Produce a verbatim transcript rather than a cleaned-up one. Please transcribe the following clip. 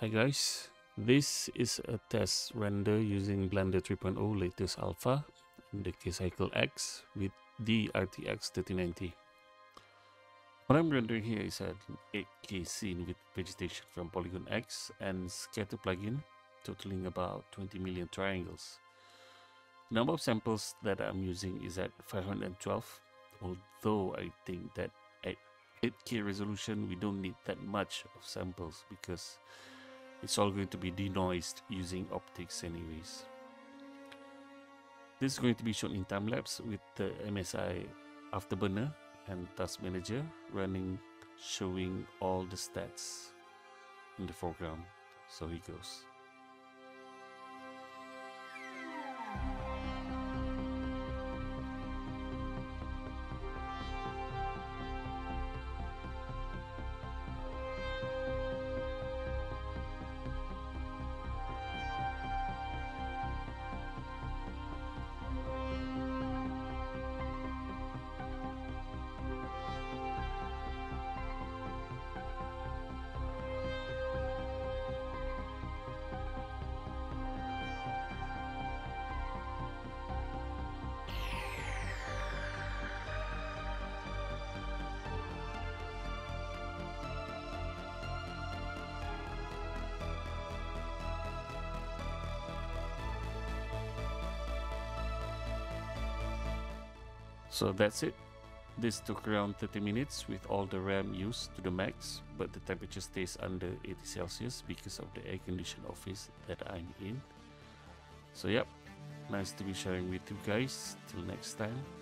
Hi guys, this is a test render using Blender three point oh latest alpha in the K Cycle X with the R T X thirty ninety. What I'm rendering here is an eight K scene with vegetation from Polygon X and Scatter plugin, totaling about twenty million triangles. The number of samples that I'm using is at five hundred twelve, although I think that at eight K resolution we don't need that much of samples because it's all going to be denoised using optics anyways. This is going to be shown in time-lapse with the M S I Afterburner and Task Manager running, showing all the stats in the foreground. So here goes. So that's it. This took around thirty minutes with all the RAM used to the max, but the temperature stays under eighty Celsius because of the air-conditioned office that I'm in. So yep, nice to be sharing with you guys. Till next time.